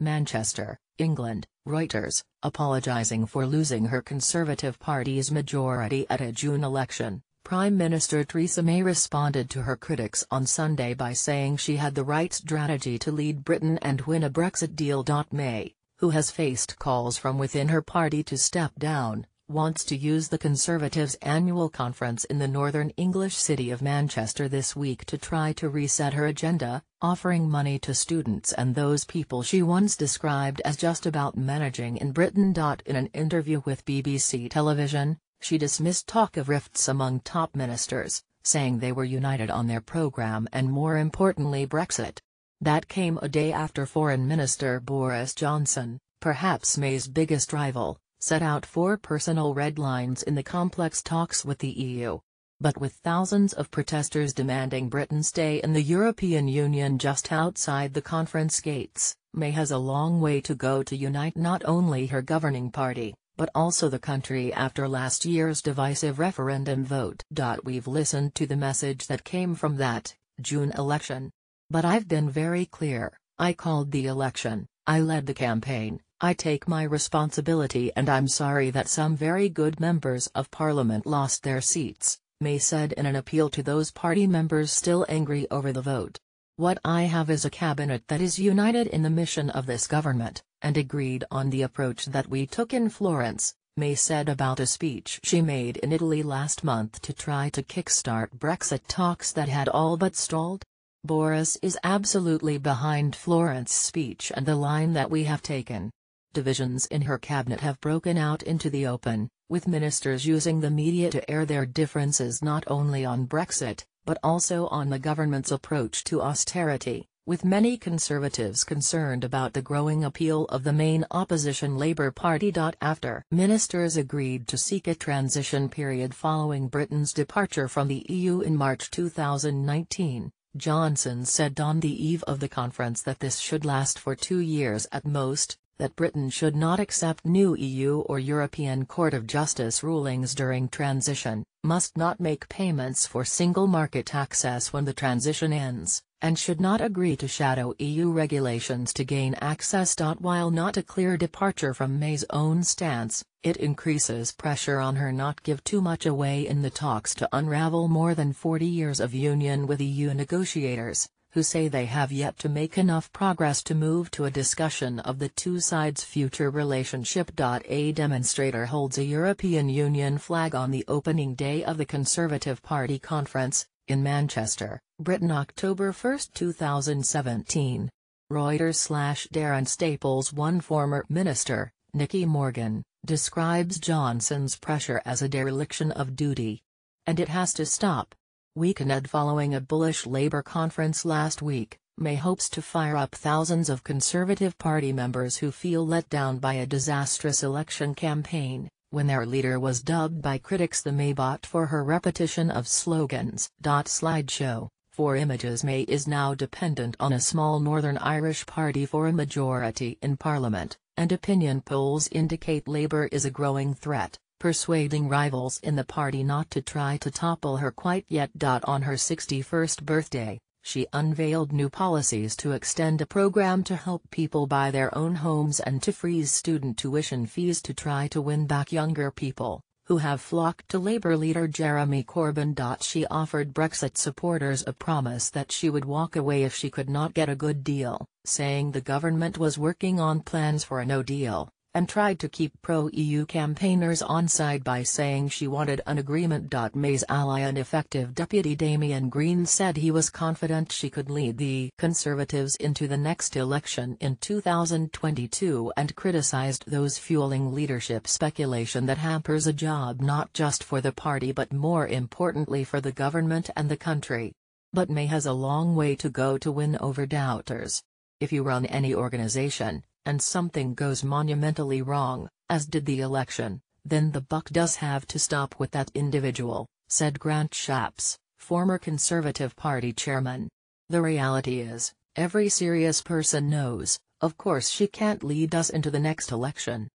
Manchester, England, Reuters, apologising for losing her Conservative Party's majority at a June election, Prime Minister Theresa May responded to her critics on Sunday by saying she had the right strategy to lead Britain and win a Brexit deal. May, who has faced calls from within her party to step down, wants to use the Conservatives' annual conference in the northern English city of Manchester this week to try to reset her agenda, offering money to students and those people she once described as just about managing in Britain. In an interview with BBC Television, she dismissed talk of rifts among top ministers, saying they were united on their programme and, more importantly, Brexit. That came a day after Foreign Minister Boris Johnson, perhaps May's biggest rival, set out four personal red lines in the complex talks with the EU. But with thousands of protesters demanding Britain stay in the European Union just outside the conference gates, May has a long way to go to unite not only her governing party, but also the country after last year's divisive referendum vote. We've listened to the message that came from that June election. But I've been very clear, I called the election, I led the campaign, I take my responsibility, and I'm sorry that some very good members of Parliament lost their seats, May said in an appeal to those party members still angry over the vote. What I have is a cabinet that is united in the mission of this government, and agreed on the approach that we took in Florence, May said about a speech she made in Italy last month to try to kickstart Brexit talks that had all but stalled. Boris is absolutely behind Florence's speech and the line that we have taken. Divisions in her cabinet have broken out into the open, with ministers using the media to air their differences not only on Brexit, but also on the government's approach to austerity, with many Conservatives concerned about the growing appeal of the main opposition Labour Party. After ministers agreed to seek a transition period following Britain's departure from the EU in March 2019, Johnson said on the eve of the conference that this should last for 2 years at most, that Britain should not accept new EU or European Court of Justice rulings during transition, must not make payments for single market access when the transition ends, and should not agree to shadow EU regulations to gain access. While not a clear departure from May's own stance, it increases pressure on her not give too much away in the talks to unravel more than 40 years of union with EU negotiators, who say they have yet to make enough progress to move to a discussion of the two sides' future relationship. A demonstrator holds a European Union flag on the opening day of the Conservative Party conference, in Manchester, Britain, October 1, 2017. Reuters/Darren Staples. One former minister, Nikki Morgan, describes Johnson's pressure as a dereliction of duty. And it has to stop. Weakened following a bullish Labour conference last week, May hopes to fire up thousands of Conservative Party members who feel let down by a disastrous election campaign, when their leader was dubbed by critics the Maybot for her repetition of slogans. Slideshow, 4 images. May is now dependent on a small Northern Irish party for a majority in Parliament, and opinion polls indicate Labour is a growing threat, persuading rivals in the party not to try to topple her quite yet. On her 61st birthday, she unveiled new policies to extend a program to help people buy their own homes and to freeze student tuition fees to try to win back younger people, who have flocked to Labour leader Jeremy Corbyn. She offered Brexit supporters a promise that she would walk away if she could not get a good deal, saying the government was working on plans for a no deal, and tried to keep pro-EU campaigners on side by saying she wanted an agreement. May's ally and effective deputy Damian Green said he was confident she could lead the Conservatives into the next election in 2022 and criticised those fueling leadership speculation that hampers a job not just for the party but more importantly for the government and the country. But May has a long way to go to win over doubters. If you run any organisation, and something goes monumentally wrong, as did the election, then the buck does have to stop with that individual, said Grant Shapps, former Conservative Party chairman. The reality is, every serious person knows, of course she can't lead us into the next election,